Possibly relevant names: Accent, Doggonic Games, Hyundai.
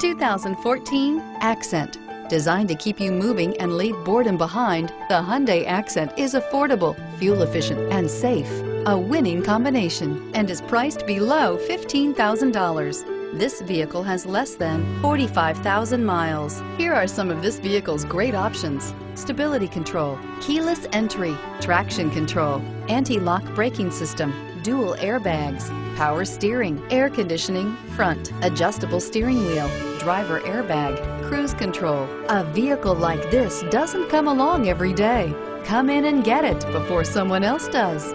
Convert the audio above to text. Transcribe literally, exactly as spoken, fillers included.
two thousand fourteen Accent. Designed to keep you moving and leave boredom behind, the Hyundai Accent is affordable, fuel efficient, and safe. A winning combination, and is priced below fifteen thousand dollars. This vehicle has less than forty-five thousand miles. Here are some of this vehicle's great options: stability control, keyless entry, traction control, anti-lock braking system, dual airbags, power steering, air conditioning, front, adjustable steering wheel, driver airbag, cruise control. A vehicle like this doesn't come along every day. Come in and get it before someone else does.